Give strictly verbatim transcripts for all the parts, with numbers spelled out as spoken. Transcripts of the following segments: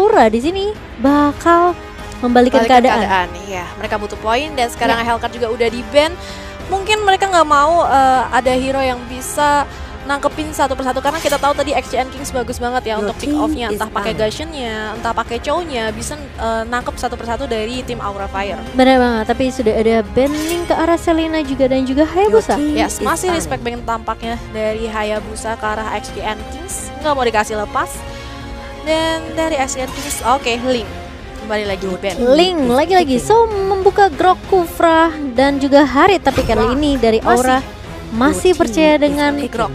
Aura di sini bakal membalikan keadaan. keadaan. Iya, mereka butuh poin dan sekarang ya. Hellcat juga udah di ban. Mungkin mereka nggak mau uh, ada hero yang bisa nangkepin satu persatu karena kita tahu tadi X C N Kings bagus banget ya Your untuk pick off-nya, entah pakai Gushionnya, entah pakai Chou-nya bisa uh, nangkep satu persatu dari tim Aura Fire. Benar banget, tapi sudah ada banning ke arah Selena juga dan juga Hayabusa. Yes, masih respect banget tampaknya dari Hayabusa ke arah X C N Kings, nggak mau dikasih lepas. Dan dari X C N Kings, oke okay, Ling kembali lagi di band. Ling lagi-lagi, so membuka Grock, Khufra dan juga Harith, tapi kali ini dari Aura masih, masih percaya dengan Grock.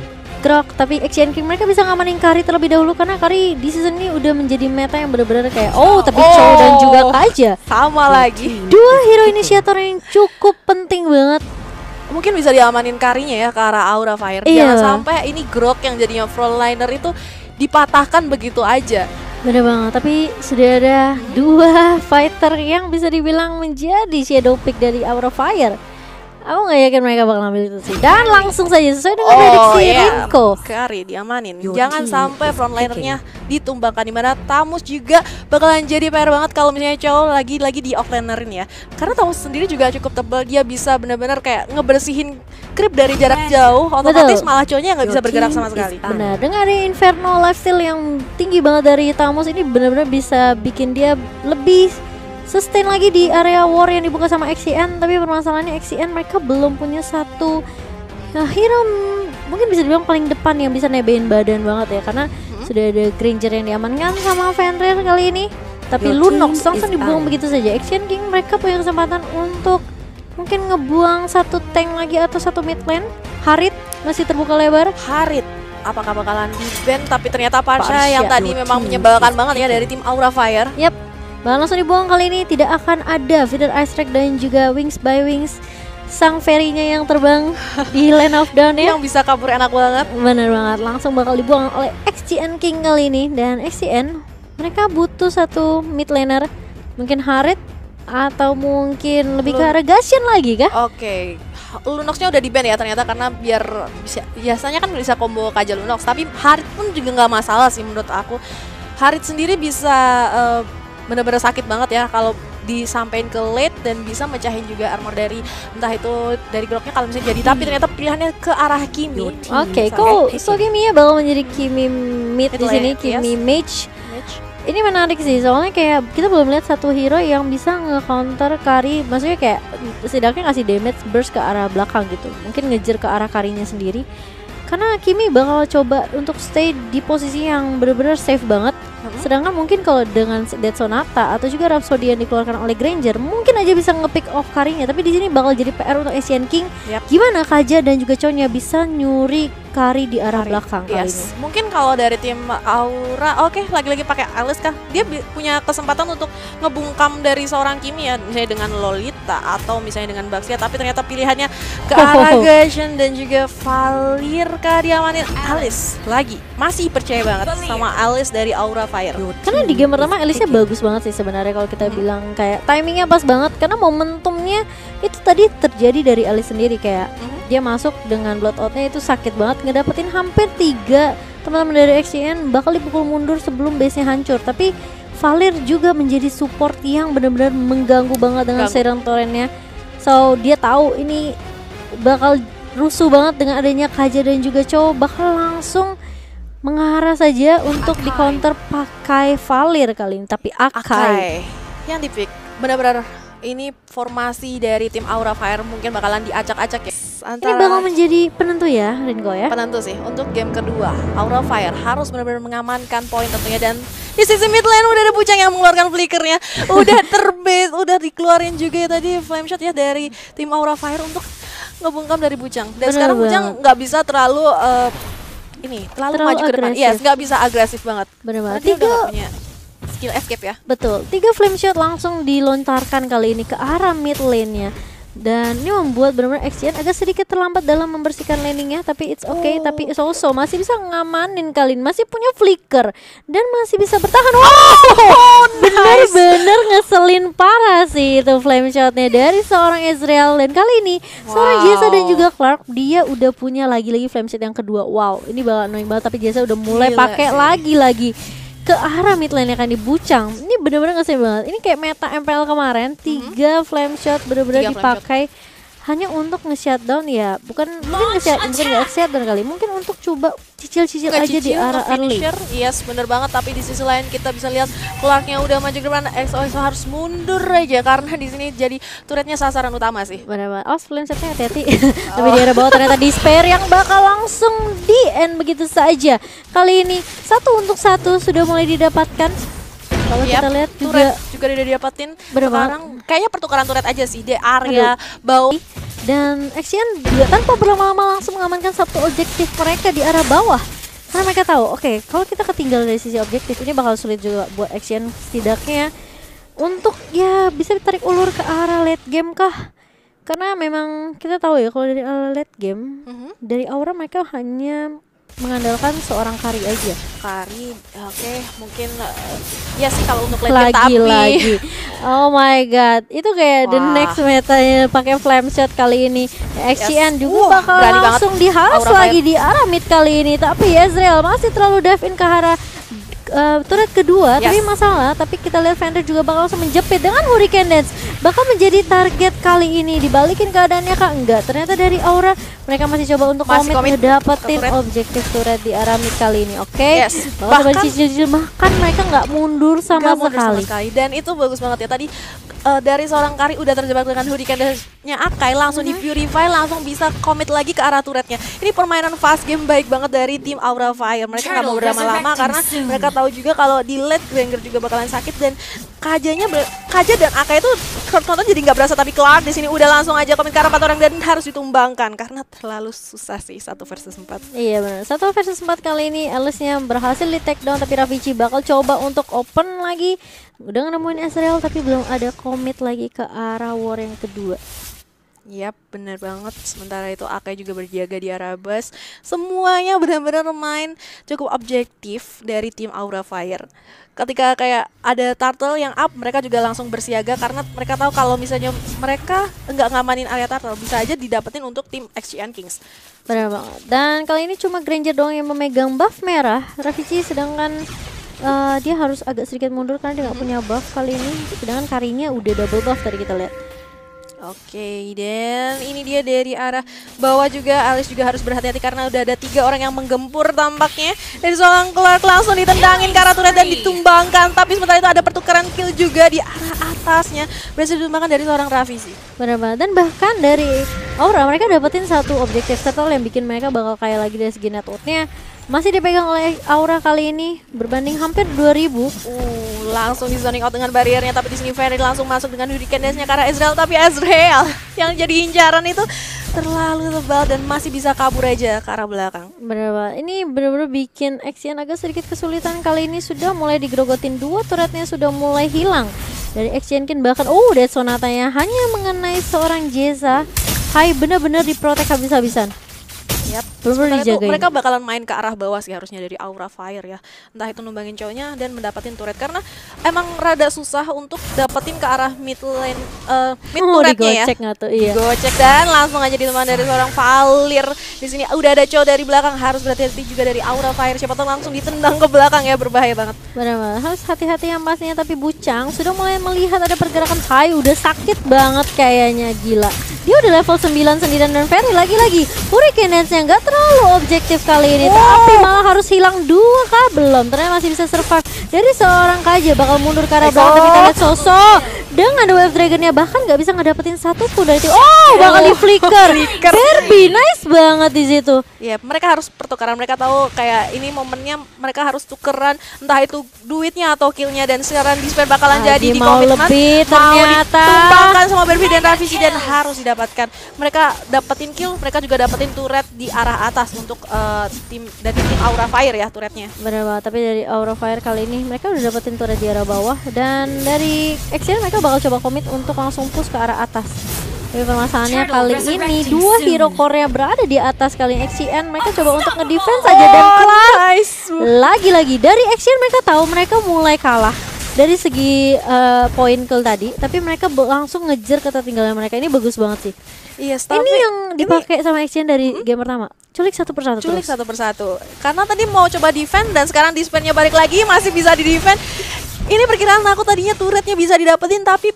Grock, tapi X C N King mereka bisa ngamanin Karrie terlebih dahulu karena Karrie di season ini udah menjadi meta yang benar-benar kayak oh tapi oh, Chou dan juga Kaja sama lagi dua hero inisiator yang cukup penting banget. Mungkin bisa diamanin Karrie-nya ya ke arah Aura Fire, yeah. Jangan sampai ini Grock yang jadinya frontliner itu dipatahkan begitu aja. Bener banget, tapi sudah ada dua fighter yang bisa dibilang menjadi shadow pick dari Aura Fire. Aku nggak yakin mereka bakal ambil itu sih. Dan langsung saja sesuai dengan oh, prediksi yeah. Rinko. Karrie diamanin. Yogi. Jangan sampai frontlinernya okay. ditumbangkan. Dimana Thamuz juga bakalan jadi P R banget kalau misalnya Chou lagi-lagi di offlanerin ya. Karena Thamuz sendiri juga cukup tebal. Dia bisa benar-benar kayak ngebersihin creep dari jarak jauh. Otomatis malah Chou-nya nggak bisa bergerak sama sekali. Benar. Dengan Inferno lifestyle yang tinggi banget dari Thamuz ini benar-benar bisa bikin dia lebih sustain lagi di area war yang dibuka sama X C N. Tapi permasalahannya X C N mereka belum punya satu nah, hero mungkin bisa dibilang paling depan yang bisa nebein badan banget ya. Karena hmm? sudah ada Granger yang diamankan sama Fenrir kali ini. Tapi Your Lunox langsung dibuang begitu saja. X C N King mereka punya kesempatan untuk mungkin ngebuang satu tank lagi atau satu mid lane. Harith masih terbuka lebar. Harith apakah bakalan di ban? Tapi ternyata Parsha yang tadi Your memang menyebalkan banget ya dari tim Aura Fire. Yap. Bahan langsung dibuang kali ini, tidak akan ada feeder ice track dan juga wings by wings sang fairy-nya yang terbang di Land of Dawn ya. Yang bisa kabur enak banget. Bener banget, langsung bakal dibuang oleh X C N King kali ini. Dan X C N mereka butuh satu mid laner, mungkin Harith atau mungkin lebih ke Regasian lagi kah? Oke okay. Lunox-nya udah di ban ya ternyata karena biar bisa, biasanya kan bisa combo Kaja Lunox. Tapi Harith pun juga nggak masalah sih menurut aku. Harith sendiri bisa uh, bener-bener sakit banget ya kalau disampaikan ke late dan bisa mecahin juga armor dari entah itu dari Grock-nya kalau misalnya jadi. Tapi ternyata pilihannya ke arah Kimmy. Oke, okay, cool. So Kimmy ya bakal menjadi Kimmy mid di sini, Kimmy yes. mage. mage. Ini menarik sih soalnya kayak kita belum lihat satu hero yang bisa nge-counter Karrie. Maksudnya kayak setidaknya ngasih damage burst ke arah belakang gitu. Mungkin ngejar ke arah Karrie-nya sendiri. Karena Kimmy bakal coba untuk stay di posisi yang benar-benar safe banget. Sedangkan mungkin kalau dengan Dead Sonata atau juga Rhapsody yang dikeluarkan oleh Granger mungkin aja bisa nge-pick off Karrie-nya. Tapi di sini bakal jadi P R untuk Asian King. Yep. Gimana Kaja dan juga Chou-nya bisa nyuri Karrie di arah Karrie. belakang yes. kali ini. Mungkin kalau dari tim Aura, oke okay, lagi-lagi pakai Alice kah? Dia punya kesempatan untuk ngebungkam dari seorang Kimmy ya, misalnya dengan Lolita atau misalnya dengan Baxia. Tapi ternyata pilihannya ke arah oh. Gashen dan juga Valir kah diamanin Alice lagi. Masih percaya banget Valir. sama Alice dari Aura Fire. Karena di game pertama Alice-nya bagus banget sih sebenarnya kalau kita hmm. bilang kayak timingnya pas banget karena momentumnya itu tadi terjadi dari Alice sendiri kayak hmm. dia masuk dengan blood out-nya itu sakit banget ngedapetin hampir tiga teman-teman dari X C N bakal dipukul mundur sebelum base-nya hancur. Tapi Valir juga menjadi support yang benar-benar mengganggu banget dengan serang torrent-nya. So dia tahu ini bakal rusuh banget dengan adanya Kaja dan juga Chou bakal langsung mengarah saja untuk Akai. di counter pakai Valir kali ini. Tapi Akai, Akai. yang dipik benar-benar ini formasi dari tim Aura Fire mungkin bakalan diacak-acak ya. Antara ini bakal menjadi penentu ya Rinko ya. Penentu sih untuk game kedua. Aura Fire harus benar-benar mengamankan poin tentunya. Dan di sisi mid lane udah ada Bucang yang mengeluarkan flickernya. Udah terbase, udah dikeluarin juga ya tadi Flameshot ya dari tim Aura Fire untuk ngebungkam dari Bucang. Dan bener sekarang banget. Bucang nggak bisa terlalu... Uh, ini terlalu, terlalu maju agresif. ke depan, yes, nggak bisa agresif banget. Bener banget. Tiga punya skill escape ya. Betul. Tiga Flameshot langsung dilontarkan kali ini ke arah mid lane-nya. Dan ini membuat benar-benar X C N agak sedikit terlambat dalam membersihkan landingnya. Tapi it's okay, oh. tapi Soso masih bisa ngamanin kali ini. Masih punya flicker dan masih bisa bertahan. Wow, oh, bener-bener nice. Ngeselin parah sih itu Flameshot-nya dari seorang Ezreal. Dan kali ini wow. seorang Jeza dan juga Clark dia udah punya lagi-lagi Flameshot yang kedua. Wow, ini bakal annoying banget. Tapi Jeza udah mulai pakai lagi-lagi ke arah mid lane akan dibucang. Ini bener-bener ngeselin banget. Ini kayak meta M P L kemarin, tiga mm-hmm. Flameshot bener-bener dipakai hanya untuk nge-shutdown ya. Bukan mungkin nge-shutdown kali, mungkin untuk coba cicil-cicil aja cicil, di arah early. Yes, bener banget. Tapi di sisi lain kita bisa lihat Clarknya udah maju ke depan, X O X O harus mundur aja karena di sini jadi turretnya sasaran utama sih. Bener banget. Oh, flameshotnya hati-hati. Oh. Tapi di arah bawah ternyata Despair yang bakal langsung di end begitu saja. Kali ini satu untuk satu sudah mulai didapatkan. Kalau yep, kita lihat juga juga udah didapatin. Sekarang kayaknya pertukaran turret aja sih di area bawah. Dan X C N juga tanpa berlama-lama langsung mengamankan satu objektif mereka di arah bawah. Karena mereka tahu, oke, okay, kalau kita ketinggalan dari sisi objektif ini bakal sulit juga buat X C N, setidaknya untuk ya bisa ditarik ulur ke arah late game kah? Karena memang kita tahu ya kalau dari arah late game, mm-hmm. dari Aura mereka hanya mengandalkan seorang Karrie aja. Karrie, oke, okay, mungkin uh, ya sih kalau untuk lagi tapi. lagi. Oh my god, itu kayak Wah. the next metanya pakai flameshot kali ini. X C N yes. juga uh, bakal langsung diharas lagi di arah mid kali ini. Tapi Ezreal masih terlalu dive in ke arah uh, turret kedua. Yes. Tapi masalah, tapi kita lihat Fenrir juga bakal langsung menjepit dengan Hurricane Dance. Bakal menjadi target kali ini. Dibalikin keadaannya kak? Enggak. Ternyata dari Aura mereka masih coba untuk komit ngedapetin objektif turret di arah mid kali ini, oke? Okay? Yes. Bahkan cicil-cicil bahkan mereka nggak mundur sama gak sekali. Mundur sama sekali. Dan itu bagus banget ya tadi uh, dari seorang Karrie udah terjebak dengan hurricane-nya Akai langsung mm-hmm. di purify langsung bisa komit lagi ke arah turretnya. Ini permainan fast game baik banget dari tim Aura Fire. Mereka nggak mau berlama-lama karena soon. mereka tahu juga kalau di late Granger juga bakalan sakit dan Kajanya Kaja dan Akai itu nonton jadi nggak berasa, tapi Clark di sini udah langsung aja komen ke arah empat orang dan harus ditumbangkan karena terlalu susah sih satu versus empat. Iya benar, satu versus empat kali ini Alice-nya berhasil di take down, tapi Rafici bakal coba untuk open lagi. Udah nemuin Ezreal tapi belum ada komit lagi ke arah war yang kedua. Yap, bener banget. Sementara itu Akai juga berjaga di arah bus. Semuanya benar-benar main cukup objektif dari tim Aura Fire. Ketika kayak ada turtle yang up, mereka juga langsung bersiaga karena mereka tahu kalau misalnya mereka nggak ngamanin area turtle, bisa aja didapetin untuk tim X C N Kings. Benar banget. Dan kali ini cuma Granger doang yang memegang buff merah. Rafici sedangkan uh, dia harus agak sedikit mundur karena dia nggak punya buff kali ini. Sedangkan Karrie-nya udah double buff tadi kita lihat. Oke, okay, dan ini dia dari arah bawah juga. Alice juga harus berhati-hati karena udah ada tiga orang yang menggempur tampaknya. Dari seorang Clark langsung ditendangin karena turret dan ditumbangkan. Tapi sementara itu ada pertukaran kill juga di arah atasnya. Berhasil ditumbangkan dari seorang Rafici. Benar banget, dan bahkan dari Aura mereka dapetin satu objektif turtle yang bikin mereka bakal kaya lagi dari segi networknya. Masih dipegang oleh Aura kali ini, berbanding hampir dua ribu. Uh, langsung di zoning out dengan bariernya, tapi di sini Fenrir langsung masuk dengan Hurricane Dance-nya ke arah Ezreal, tapi Ezreal yang jadi incaran itu terlalu tebal dan masih bisa kabur aja ke arah belakang. Bener banget. Ini bener-bener bikin X C N agak sedikit kesulitan kali ini, sudah mulai digerogotin, dua turretnya sudah mulai hilang. Dari X C N King bahkan oh, Dead Sonata-nya hanya mengenai seorang Jeza. Hai, bener-bener diprotek habis-habisan. Yep. Itu, mereka bakalan main ke arah bawah sih harusnya dari Aura Fire ya. Entah itu numbangin cowoknya dan mendapatin turret karena emang rada susah untuk dapetin ke arah mid lane uh, mid oh, turretnya ya. Tuh, iya. Gocek dan langsung aja ditemani dari seorang Valir. Di sini udah ada cowok dari belakang, harus berhati-hati juga dari Aura Fire. Siapa tahu langsung ditendang ke belakang ya, berbahaya banget. Benar-benar harus hati-hati yang pastinya, tapi Bucang sudah mulai melihat ada pergerakan. Hai, udah sakit banget kayaknya, gila. Dia udah level sembilan sendirian dan Ferry lagi-lagi Hurricane Dance-nya nggak terlalu objektif kali ini, wow. Tapi malah harus hilang dua kah? Belum, ternyata masih bisa survive. Dari seorang Kaja bakal mundur ke arah belakang, tapi kita lihat Soso dengan wave dragonnya bahkan nggak bisa ngedapetin satu pun dari itu. Oh, bakal di flicker. Barbie nice banget di situ. Ya, mereka harus pertukaran, mereka tahu kayak ini momennya mereka harus tukeran, entah itu duitnya atau killnya, dan sekarang Despair bakalan Lagi jadi di komitmen. Lebih, ternyata mau ditumpangkan sama Barbie dan Rafici dan harus didapat. Mereka dapetin kill, mereka juga dapetin turret di arah atas untuk uh, tim dari tim Aura Fire ya turretnya. Benar banget, tapi dari Aura Fire kali ini mereka udah dapetin turret di arah bawah dan dari X C N mereka bakal coba komit untuk langsung push ke arah atas. Tapi permasalahannya kali ini dua hero Korea berada di atas kali ini. X C N mereka coba untuk ngedefense aja dan kelar. Lagi-lagi dari X C N mereka tahu mereka mulai kalah. dari segi uh, poin kill tadi, tapi mereka langsung ngejar ketertinggalan mereka. Ini bagus banget sih. Iya, yes, ini yang dipakai ini... sama X C N dari hmm? game pertama. Culik satu persatu. Culik terus. satu persatu. Karena tadi mau coba defend dan sekarang dispennya balik lagi masih bisa di defend. Ini perkiraan aku tadinya turretnya bisa didapetin, tapi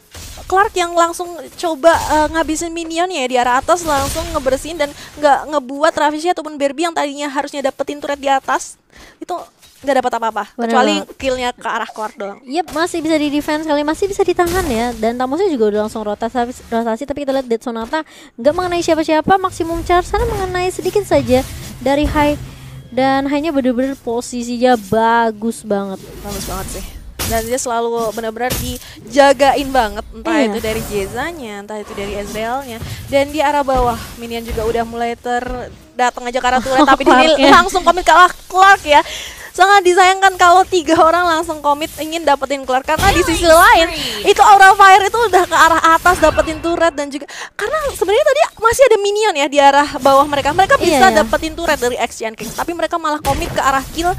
Clark yang langsung coba uh, ngabisin minionnya ya di arah atas, langsung ngebersihin dan nggak ngebuat Rafici ataupun Barbie yang tadinya harusnya dapetin turret di atas itu nggak dapat apa-apa, kecuali killnya ke arah core doang. Yep, masih bisa di defense kali, masih bisa ditahan ya. Dan Thamuznya juga udah langsung rotasi, rotasi tapi kita lihat Dead Sonata nggak mengenai siapa-siapa, maksimum charge sana mengenai sedikit saja dari high, dan hanya bener-bener posisinya bagus banget, bagus banget sih. Dan dia selalu benar-benar dijagain banget, entah iya. itu dari Jezanya, entah itu dari Ezrealnya. Dan di arah bawah minion juga udah mulai terdatang aja karena turret, tapi ini langsung komit kalah Clark ya. Sangat disayangkan kalau tiga orang langsung komit ingin dapetin Clark, karena di sisi lain itu Aura Fire itu udah ke arah atas dapetin turret, dan juga karena sebenarnya tadi masih ada minion ya di arah bawah mereka. Mereka bisa iya, dapetin turret dari X C N Kings, tapi mereka malah komit ke arah kill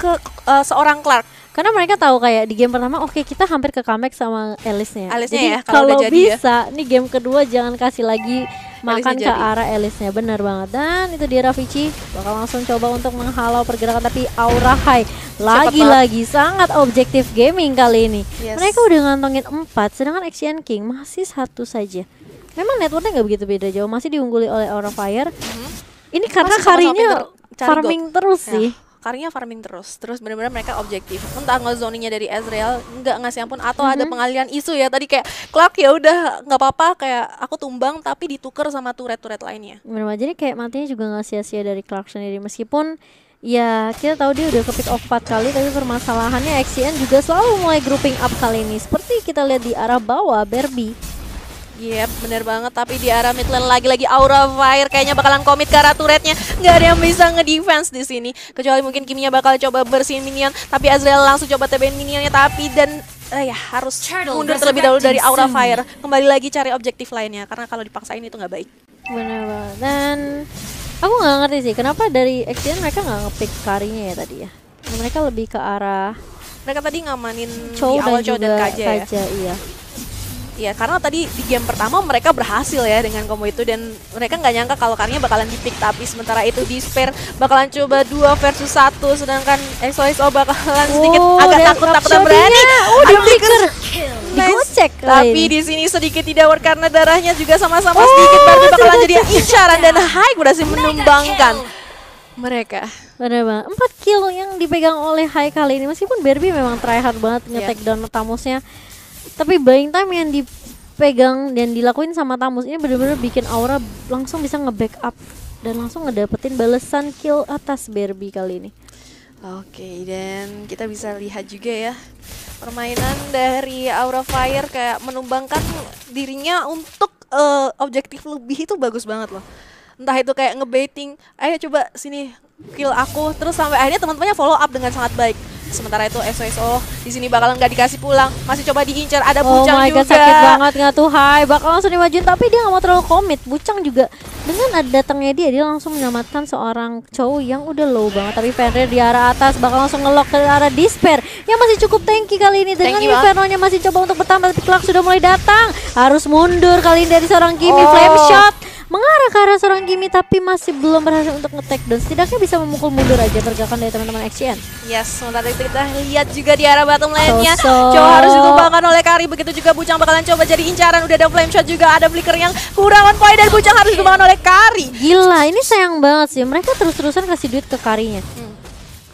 ke uh, seorang Clark. Karena mereka tahu kayak di game pertama, oke okay, kita hampir ke comeback sama Alice-nya. Alice-nya jadi ya, kalau, kalau udah jadi bisa, ya. Nih game kedua jangan kasih lagi makan ke arah Alice-nya, benar banget. Dan itu dia Rafici bakal langsung coba untuk menghalau pergerakan, tapi Aura High lagi-lagi sangat objektif gaming kali ini. Yes. Mereka udah ngantongin empat, sedangkan X C N King masih satu saja. Memang networknya nggak begitu beda jauh, masih diungguli oleh Aura Fire. Mm-hmm. Ini karena Karrie-nya farming terus ya. sih. Karnya farming terus, terus benar-benar mereka objektif. Entah ngezoning-nya dari Ezreal nggak ngasih ampun, atau mm-hmm. ada pengalian isu ya tadi kayak Clark ya udah nggak apa-apa kayak aku tumbang tapi ditukar sama turret-turret lainnya. Benar, jadi kayak matinya juga nggak sia-sia dari Clark sendiri, meskipun ya kita tahu dia udah ke pick off empat kali, tapi permasalahannya X C N juga selalu mulai grouping up kali ini. Seperti kita lihat di arah bawah Barbie. Yep, bener banget, tapi di arah mid lane lagi-lagi Aura Fire kayaknya bakalan komit ke arah turretnya. Nggak ada yang bisa ngedefense di sini, kecuali mungkin Kimmy bakal coba bersihin minion, tapi Ezreal langsung coba T B minionnya, tapi dan eh, ya harus mundur terlebih dahulu dari Aura Fire. Kembali lagi cari objektif lainnya, karena kalau dipaksain itu nggak baik. Bener banget, dan aku nggak ngerti sih kenapa dari X C N mereka nggak ngepick Karrie-nya ya tadi ya. Mereka lebih ke arah mereka tadi ngamanin Chou di awal Chou dan Kaja, Kaja ya. Iya. Ya karena tadi di game pertama mereka berhasil ya dengan combo itu, dan mereka nggak nyangka kalau Karrie bakalan di-pick, tapi sementara itu Despair bakalan coba dua versus satu, sedangkan X O X O bakalan sedikit oh, agak takut-takutan berani. Oh, di-picker. Digocek. Tapi di sini sedikit tidak worth karena darahnya juga sama-sama oh, sedikit, berarti bakalan jadi incaran dan Haik berhasil menumbangkan mereka. Bener banget, empat kill yang dipegang oleh Haik kali ini, meskipun Barbie memang try hard banget nge-take yeah. down Thamuznya. Tapi buying time yang dipegang dan dilakuin sama Thamuz ini bener-bener bikin Aura langsung bisa nge-backup dan langsung ngedapetin balasan kill atas Barbie kali ini. Oke, dan kita bisa lihat juga ya permainan dari Aura Fire kayak menumbangkan dirinya untuk uh, objektif lebih itu bagus banget loh. Entah itu kayak ngebaiting, ayo coba sini kill aku, terus sampai akhirnya teman-temannya follow up dengan sangat baik. Sementara itu S O S O di sini bakalan nggak dikasih pulang, masih coba diincar, ada Bucang juga. Oh my god, sakit banget nggak tuh Hai, bakal langsung dimajuin tapi dia nggak mau terlalu komit. Bucang juga dengan datangnya dia, dia langsung menyelamatkan seorang Chou yang udah low banget, tapi Fenrir di arah atas bakal langsung ngelock ke arah Despair yang masih cukup tanky kali ini, dengan Inferno-nya masih coba untuk bertambah, tapi Clark sudah mulai datang, harus mundur kali ini dari seorang Kimmy. Oh. Flameshot mengarah ke arah seorang Kimmy tapi masih belum berhasil untuk nge-take down, setidaknya bisa memukul mundur aja pergerakan dari teman-teman X C N. Yes, sementara itu kita lihat juga di arah bottom lane-nya Soso harus ditumbangkan oleh Karrie, begitu juga Bucang bakalan coba jadi incaran, udah ada Flameshot juga, ada Flicker yang kurang on point dan Bucang harus ditumbangkan oleh Karrie. Gila, ini sayang banget sih, mereka terus-terusan kasih duit ke Karrie-nya. Hmm.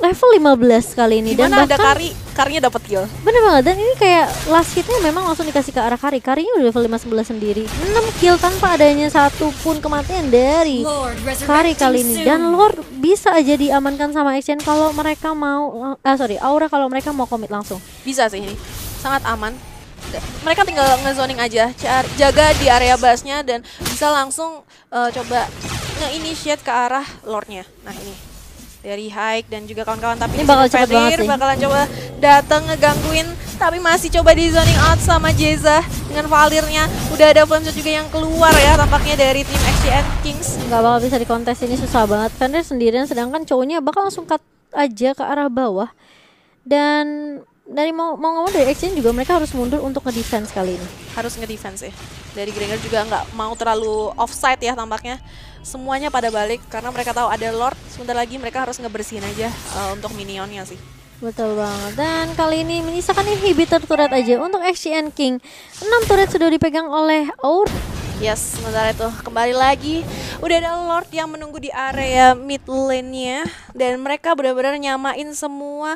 level lima belas kali ini. Dimana dan bahkan ada Karrie, Karrie-nya dapat kill. Bener banget, dan ini kayak last hitnya memang langsung dikasih ke arah Karrie. Karrie-nya udah level lima sebelas sendiri. enam kill tanpa adanya satu pun kematian dari Karrie kali ini. Dan Lord bisa aja diamankan sama X C N kalau mereka mau ah sorry, Aura kalau mereka mau komit langsung. Bisa sih ini. Sangat aman. Mereka tinggal ngezoning aja, jaga di area base-nya dan bisa langsung uh, coba nge-initiate ke arah Lord-nya. Nah, ini dari Haik dan juga kawan-kawan, tapi ini bakal cepet banget sih. Bakalan coba datang ngegangguin, tapi masih coba di zoning out sama Jeza dengan Valirnya. Udah ada Flameshot juga yang keluar ya tampaknya dari tim X C N Kings. Nggak bakal bisa dikontes, ini susah banget. Fenrir sendirian, sedangkan cowoknya bakal langsung cut aja ke arah bawah. Dan dari mau mau ngomong dari X C N juga mereka harus mundur untuk ngedefense kali ini. Harus ngedefense ya. Dari Granger juga nggak mau terlalu offside ya tampaknya. Semuanya pada balik karena mereka tahu ada Lord. Sebentar lagi mereka harus ngebersihin aja uh, untuk minionnya sih. Betul banget. Dan kali ini menyisakan inhibitor turret aja untuk X C N King. enam turret sudah dipegang oleh Aura. Yes, sementara itu kembali lagi. Udah ada Lord yang menunggu di area mid lane-nya dan mereka benar-benar nyamain semua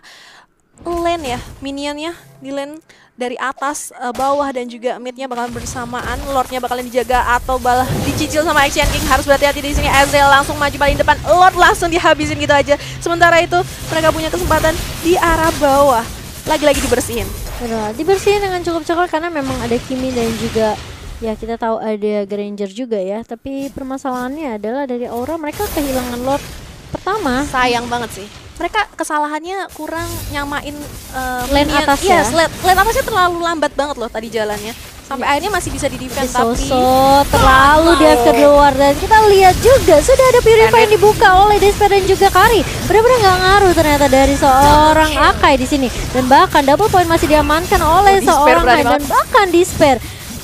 lane ya, minionnya di lane dari atas, uh, bawah dan juga midnya bakalan bersamaan. Lordnya bakalan dijaga atau balah dicicil sama X C N King. Harus berhati-hati di sini. Ezreal langsung maju paling depan. Lord langsung dihabisin gitu aja. Sementara itu mereka punya kesempatan di arah bawah. Lagi-lagi dibersihin. Nah, dibersihin dengan cukup cepat karena memang ada Kimmy dan juga ya kita tahu ada Granger juga ya, tapi permasalahannya adalah dari Aura mereka kehilangan Lord pertama. Sayang banget sih. Mereka kesalahannya kurang nyamain uh, lane atas ya. Yes, lane, lane atasnya terlalu lambat banget loh tadi jalannya. Sampai ya. Akhirnya masih bisa di-defend tapi Soso terlalu oh. dia keluar dan kita lihat juga sudah ada purify yang dibuka oleh Despair dan juga Karrie. Benar-benar nggak ngaruh ternyata dari seorang Akai di sini dan bahkan double point masih diamankan oleh oh, seorang Akai dan bahkan Despair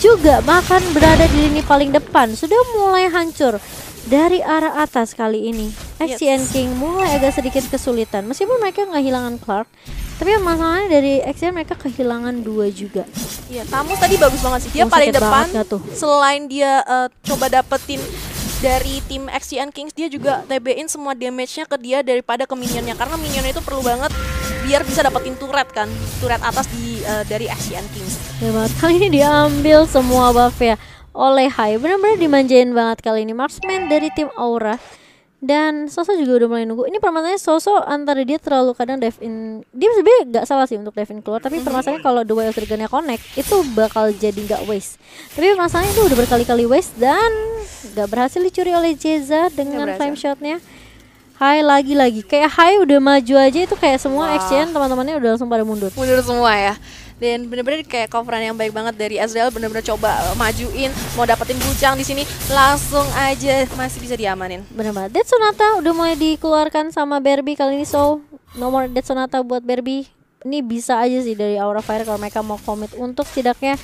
juga bahkan berada di lini paling depan sudah mulai hancur dari arah atas kali ini. X C N yes. King mulai agak sedikit kesulitan meskipun mereka kehilangan Clark, tapi masalahnya dari X C N mereka kehilangan dua juga. Iya, Thamuz tadi bagus banget sih dia oh, paling depan. Selain dia uh, coba dapetin dari tim X C N Kings, dia juga T B-in semua damage-nya ke dia daripada ke minionnya karena minionnya itu perlu banget biar bisa dapetin turret kan, turret atas di uh, dari X C N Kings. Ya banget, kali ini diambil semua buff ya oleh Hai, benar-benar dimanjain banget kali ini marksman dari tim Aura. Dan Soso juga udah mulai nunggu. Ini permasalahannya Soso antara dia terlalu kadang dive in. Dia sebenarnya nggak salah sih untuk dive in keluar, tapi permasalahannya kalau the way of the gunnya connect itu bakal jadi nggak waste. Tapi permasalahannya itu udah berkali-kali waste dan nggak berhasil dicuri oleh Jeza dengan flameshotnya. Hai lagi-lagi kayak Hai udah maju aja itu kayak semua wow. Action teman-temannya udah langsung pada mundur. Mundur semua ya. Dan bener-bener kayak coveran yang baik banget dari Ezreal, bener-bener coba majuin, mau dapetin Bucang di sini langsung aja masih bisa diamanin. Bener banget. Dead Sonata udah mulai dikeluarkan sama Barbie kali ini, so nomor Dead Sonata buat Barbie. Ini bisa aja sih dari Aura Fire kalau mereka mau komit untuk tidaknya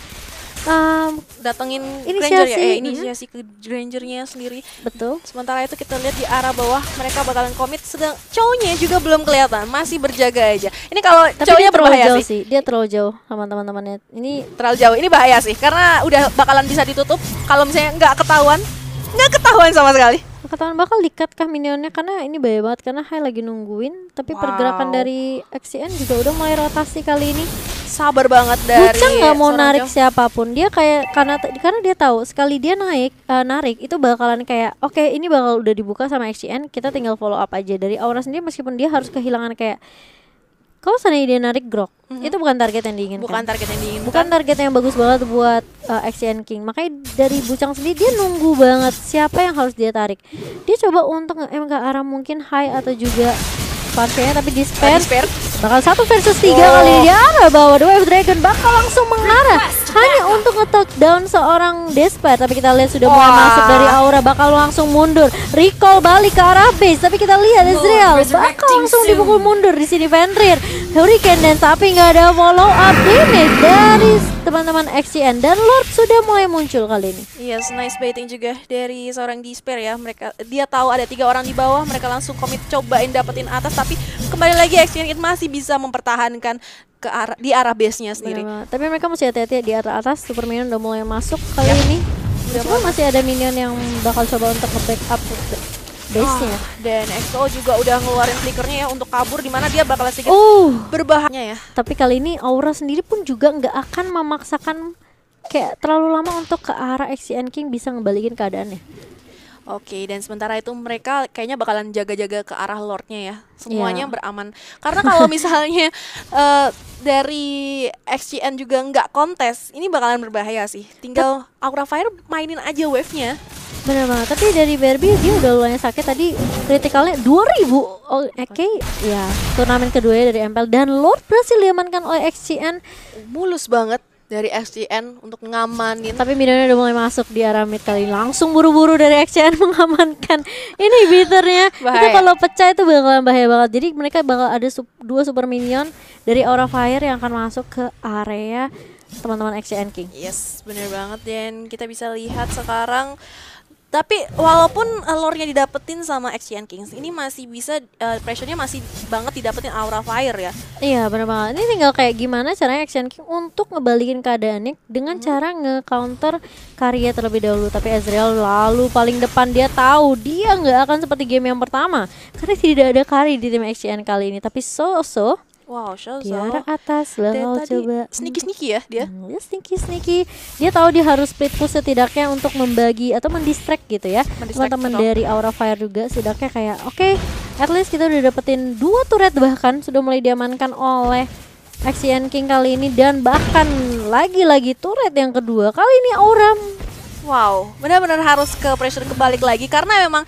um, datengin Granger ya, eh, inisiasi ke Grangernya sendiri. Betul. Sementara itu kita lihat di arah bawah mereka bakalan komit, sedang Chou-nya juga belum kelihatan, masih berjaga aja. Ini kalau Chou-nya berbahaya sih. Dia terlalu jauh sama teman-temannya. Ini terlalu jauh, ini bahaya sih karena udah bakalan bisa ditutup kalau misalnya nggak ketahuan, nggak ketahuan sama sekali. Ketahuan bakal di-cut kah minionnya karena ini bahaya banget karena Hai lagi nungguin, tapi wow. pergerakan dari X C N juga udah mulai rotasi kali ini. Sabar banget dari Bucang nggak mau narik jauh. Siapapun dia kayak karena karena dia tahu sekali dia naik uh, narik itu bakalan kayak oke okay, ini bakal udah dibuka sama X C N, kita tinggal follow up aja dari Aura sendiri meskipun dia harus kehilangan kayak kalau seandainya dia narik Grock mm-hmm. itu bukan target yang diinginkan, bukan target yang diinginkan, bukan target yang bagus banget buat uh, X C N King. Makanya dari Bucang sendiri dia nunggu banget siapa yang harus dia tarik, dia coba untuk nge-em ke arah mungkin High atau juga Parknya, tapi Despair, Despair bakal satu versus tiga oh. kali ini arah bawah. The Wave Dragon bakal langsung mengarah hanya untuk nge-touch down seorang Despair, tapi kita lihat sudah oh. mulai masuk dari Aura, bakal langsung mundur recall balik ke arah base, tapi kita lihat Ezreal bakal langsung dipukul mundur di sini Fenrir Hurricane Dance, tapi nggak ada follow up damage dari teman-teman X C N dan Lord sudah mulai muncul kali ini. Yes, nice baiting juga dari seorang Despair ya, mereka dia tahu ada tiga orang di bawah, mereka langsung komit cobain dapetin atas, tapi kembali lagi X C N masih bisa mempertahankan ke arah, di arah base-nya sendiri. Bener, tapi mereka masih hati-hati di arah atas. Super minion udah mulai masuk kali ya. Ini. Cuma masih ada minion yang bakal coba untuk nge-backup base-nya. Oh, dan X O juga udah ngeluarin flickernya ya untuk kabur, dimana dia bakal sedikit uh, berbahaya ya. Tapi kali ini Aura sendiri pun juga nggak akan memaksakan kayak terlalu lama untuk ke arah X C N King bisa ngebalikin keadaannya. Oke, dan sementara itu mereka kayaknya bakalan jaga-jaga ke arah Lordnya ya. Semuanya yeah. beraman. Karena kalau misalnya uh, dari X C N juga nggak kontes, ini bakalan berbahaya sih. Tinggal Aura Fire mainin aja wave-nya. Bener banget, tapi dari Barbie dia udah lumayan sakit tadi. Kritikalnya dua ribu. Oh, oke, okay. ya turnamen kedua dari M P L. Dan Lord berhasil diamankan oleh X C N. Mulus banget. dari X C N untuk ngamanin. Tapi Midonnya udah mulai masuk di arah mid kali, langsung buru-buru dari X C N mengamankan ini biternya. Itu kalau pecah itu bakalan bahaya banget. Jadi mereka bakal ada sub, dua super minion dari Aura Fire yang akan masuk ke area teman-teman X C N King. Yes, bener banget Den. Kita bisa lihat sekarang. Tapi walaupun lore-nya didapetin sama X C N Kings, ini masih bisa, uh, pressure-nya masih banget didapetin Aura Fire ya. Iya bener banget, ini tinggal kayak gimana caranya X C N King untuk ngebalikin keadaannya dengan hmm. cara nge-counter Karrie terlebih dahulu. Tapi Ezreal lalu paling depan, dia tahu dia nggak akan seperti game yang pertama karena tidak ada Karrie di tim X C N kali ini. Tapi Soso, wow, Soso di arah atas lalu coba sneaky-sneaky ya dia. Hmm, dia sneaky-sneaky. Dia tahu dia harus split push setidaknya untuk membagi atau mendistract gitu ya. Teman-teman dari Aura Fire juga setidaknya kayak oke, okay, at least kita udah dapetin dua turret, bahkan sudah mulai diamankan oleh X C N King kali ini, dan bahkan lagi-lagi turret yang kedua kali ini Aura. Wow, benar-benar harus ke pressure kebalik lagi karena memang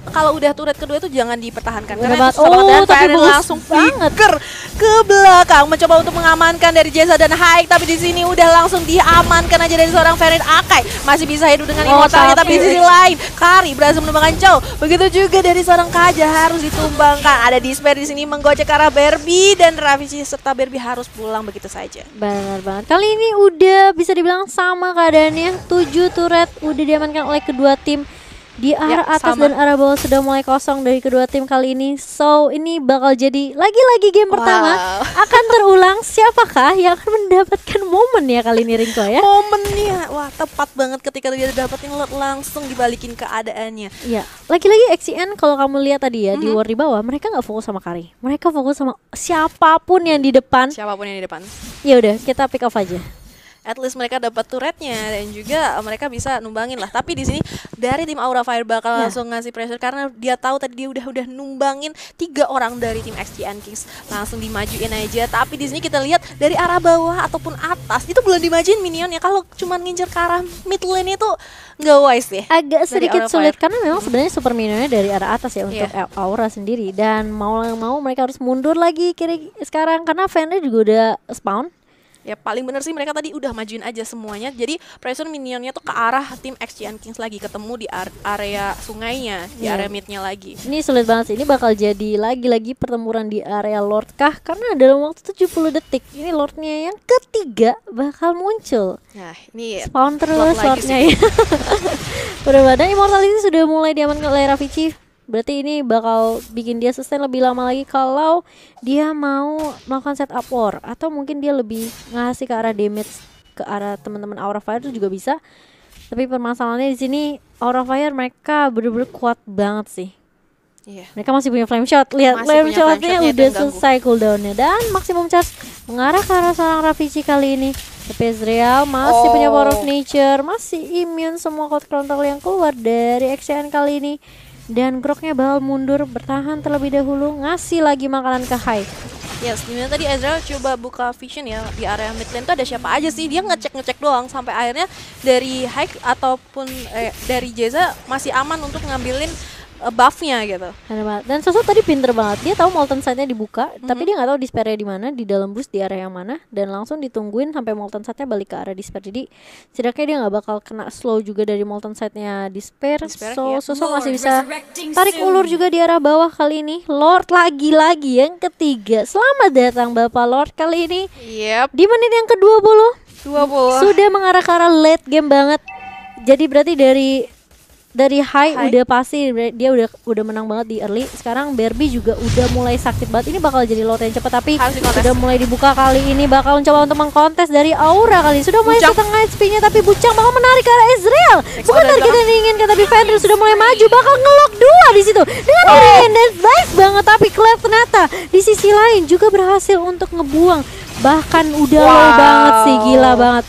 kalau udah turret kedua itu jangan dipertahankan karena itu oh, tapi langsung flicker ke belakang mencoba untuk mengamankan dari Jeza dan Haik, tapi di sini udah langsung diamankan aja dari seorang Fenrir. Akai masih bisa hidup dengan oh, immortalnya, tapi di sisi lain Karrie berhasil menumbangkan Chou, begitu juga dari seorang Kaja harus ditumbangkan. Ada Despair di sini menggocek arah Barbie, dan Rafici serta Barbie harus pulang begitu saja. Benar banget, kali ini udah bisa dibilang sama keadaannya, tujuh turret udah diamankan oleh kedua tim. Di arah ya, atas sama. Dan arah bawah sudah mulai kosong dari kedua tim kali ini. So ini bakal jadi lagi-lagi game wow. pertama akan terulang. Siapakah yang akan mendapatkan momen ya kali ini Rinko ya? Momennya, wah tepat banget ketika dia dapetin langsung dibalikin keadaannya. Iya, lagi-lagi X C N kalau kamu lihat tadi ya mm-hmm. di war di bawah mereka nggak fokus sama Karrie. Mereka fokus sama siapapun yang di depan. Siapapun yang di depan. Ya udah kita pick off aja. At least mereka dapat turretnya dan juga mereka bisa numbangin lah. Tapi di sini dari tim Aura Fire bakal yeah. langsung ngasih pressure karena dia tahu tadi dia udah udah numbangin tiga orang dari tim X C N Kings, langsung dimajuin aja. Tapi di sini kita lihat dari arah bawah ataupun atas itu belum dimajuin minionnya. Kalau cuma ngincer ke arah mid lane itu nggak wise ya. Agak sedikit sulit karena memang sebenarnya super minionnya dari arah atas ya untuk yeah. Aura sendiri, dan mau mau mereka harus mundur lagi kiri sekarang karena Fenrir juga udah spawn. Ya paling bener sih mereka tadi udah majuin aja semuanya. Jadi pressure minionnya tuh ke arah tim X C N Kings lagi, ketemu di area sungainya, di yeah. area midnya lagi. Ini sulit banget sih, ini bakal jadi lagi-lagi pertempuran di area Lord kah? Karena dalam waktu tujuh puluh detik ini Lordnya yang ketiga bakal muncul. Nah ini spawn terus Lordnya ya. Bener-bener immortality sudah mulai diamankan oleh Rafici. Berarti ini bakal bikin dia sustain lebih lama lagi kalau dia mau melakukan setup war, atau mungkin dia lebih ngasih ke arah damage ke arah teman-teman Aura Fire itu juga bisa. Tapi permasalahannya di sini Aura Fire mereka bener-bener kuat banget sih. Iya. Mereka masih punya Flameshot. Lihat Flameshotnya udah selesai cooldownnya, dan maksimum charge mengarah ke arah seorang Rafici kali ini. Tapi Ezreal masih oh. punya Power of Nature, masih immune semua cold counter yang keluar dari X C N kali ini. Dan Grocknya bakal mundur, bertahan terlebih dahulu, ngasih lagi makanan ke Hai. Yes, dimana tadi Ezreal coba buka vision ya di area mid lane itu ada siapa aja sih, dia ngecek-ngecek doang sampai akhirnya dari Hai ataupun eh, dari Jeza masih aman untuk ngambilin uh, buffnya gitu. Dan Soso tadi pinter banget, dia tahu Molten Sight-nya dibuka, mm-hmm. tapi dia nggak tahu Despair-nya di mana, di dalam bus di area yang mana, dan langsung ditungguin sampai Molten Sight-nya balik ke arah Despair. Jadi setidaknya dia nggak bakal kena slow juga dari Molten Sight-nya Despair. Despair so, yeah. Soso masih bisa tarik ulur juga di arah bawah kali ini. Lord lagi-lagi yang ketiga. Selamat datang Bapak Lord kali ini. Yep. Di menit yang ke dua puluh. dua puluh. Sudah mengarah ke arah late game banget. Jadi berarti dari Dari high, high udah pasti dia udah udah menang banget di early. Sekarang Barbie juga udah mulai sakit banget. Ini bakal jadi lot yang cepat, tapi udah mulai dibuka kali ini. Bakal mencoba untuk mengkontes dari Aura kali ini. Sudah mulai setengah H P-nya, tapi Bucang bakal menarik ke arah Ezreal. Bukan target yang diinginkan, tapi Fenrir sudah mulai maju. Bakal ngelock dua di situ dengan oh. Hurricane Dance nice banget. Tapi Clark ternyata di sisi lain juga berhasil untuk ngebuang. Bahkan udah wow. low banget sih, gila banget.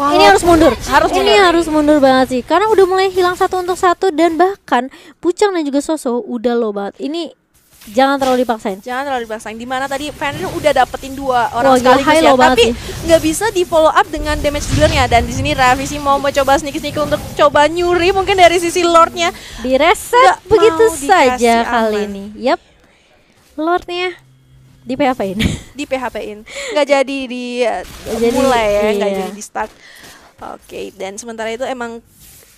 Wow. Ini harus mundur, harus ini mundur. harus mundur banget sih, karena udah mulai hilang satu untuk satu, dan bahkan Bucang dan juga Soso udah low banget. Ini jangan terlalu dipaksain, jangan terlalu dipaksain. Dimana tadi Fenrir udah dapetin dua orang oh, sekali ya, tapi nggak bisa di follow up dengan damage dealernya. Dan di sini Rafici mau mencoba sneaky-sneaky untuk coba nyuri mungkin dari sisi Lordnya. Direset begitu saja aman. Kali ini. Yap, Lordnya Di P H P-in. Di P H P-in. Nggak jadi di Gak mulai jadi, ya, nggak iya. jadi di start. Oke, okay, dan sementara itu emang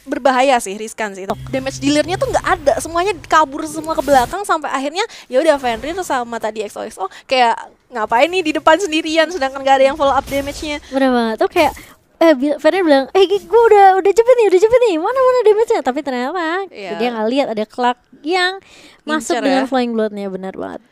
berbahaya sih, riskan sih. Damage dealernya tuh nggak ada, semuanya kabur semua ke belakang sampai akhirnya ya udah Fenrir sama tadi X O X O kayak ngapain nih di depan sendirian sedangkan nggak ada yang follow up damage-nya. Bener banget tuh kayak eh Fenrir bilang, eh gue udah udah cepet nih, udah cepet nih, mana mana damage-nya, tapi ternyata yeah. dia nggak lihat ada Clark yang Incer, masuk ya? Dengan flying blood-nya, benar banget.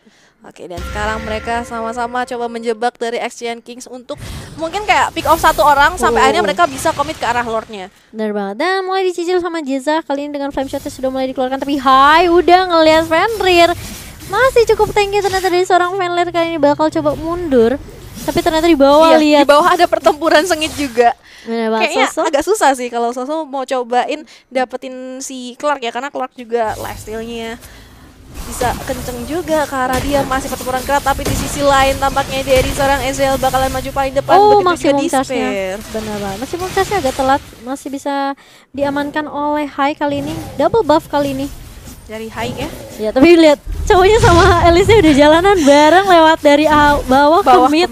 Oke, dan sekarang mereka sama-sama coba menjebak dari X C N Kings untuk mungkin kayak pick off satu orang sampai oh. akhirnya mereka bisa komit ke arah Lordnya. Bener banget, dan mulai dicicil sama Jeza kali ini dengan Flameshot sudah mulai dikeluarkan. Tapi hai, udah ngelihat Fenrir masih cukup tanky ternyata dari seorang Fenrir kali ini bakal coba mundur. Tapi ternyata di bawah iya, lihat. Di bawah ada pertempuran sengit juga. Kayaknya Soso agak susah sih kalau Soso mau cobain dapetin si Clark ya, karena Clark juga lifestyle-nya bisa kenceng juga ke arah dia, masih pertempuran keras. Tapi di sisi lain tampaknya dari seorang Ezreal bakalan maju paling depan. Oh, masih Despair. Benar banget, masih mungkasnya agak telat, masih bisa diamankan oleh Hai kali ini. Double buff kali ini dari Hai ya. Ya, tapi lihat cowoknya sama Alice udah jalanan bareng lewat dari bawah, bawah ke mid.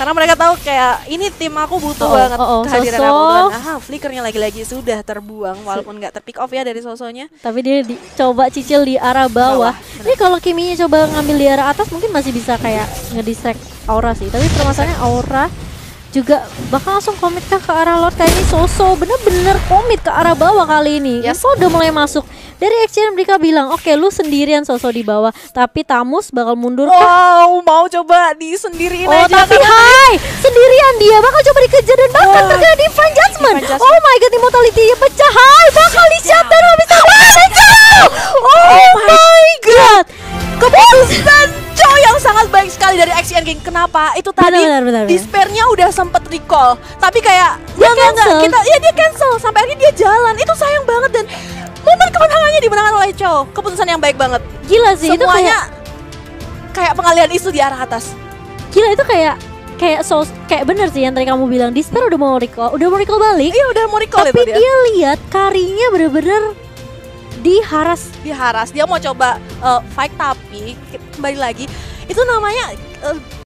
Karena mereka tahu kayak ini tim aku butuh oh, banget oh, oh, kehadiran Soso. Aku dan ah flickernya lagi-lagi sudah terbuang walaupun nggak terpick off ya dari Sosonya. Tapi dia coba cicil di arah bawah. Ini kalau Kimmy coba ngambil di arah atas mungkin masih bisa kayak ngedistract Aura sih. Tapi permasalahannya Aura juga bakal langsung komit ke arah Lord kayak ini. Soso bener-bener komit ke arah bawah kali ini. Yes. Soso udah mulai masuk. Dari X C N mereka bilang, oke okay, lu sendirian Soso di bawah, tapi Thamuz bakal mundur. Wow, mau coba disendiriin oh, aja. Oh, tapi hai, sendirian dia bakal coba dikejar dan bahkan oh, terjadi fan judgment. Oh my god, immortality-nya pecah. Hai, bakal di shutdown habis itu. Oh my god. Keputusan Chou yang sangat baik sekali dari X C N King. Kenapa? Itu tadi Despair-nya udah sempet recall, tapi kayak dia enggak kita ya dia cancel sampai akhirnya dia jalan. Itu sayang banget dan momen kemenangannya dimenangkan oleh Chou. Keputusan yang baik banget. Gila sih. Semuanya itu kayak, kayak pengalihan isu di arah atas. Gila itu kayak kayak so, kayak bener sih yang tadi kamu bilang. Despair udah mau recall, udah mau recall balik. Iya udah mau recall. Tapi itu dia, dia lihat Karrie-nya bener-bener diharas. Diharas. Dia mau coba uh, fight tapi kembali lagi itu namanya uh,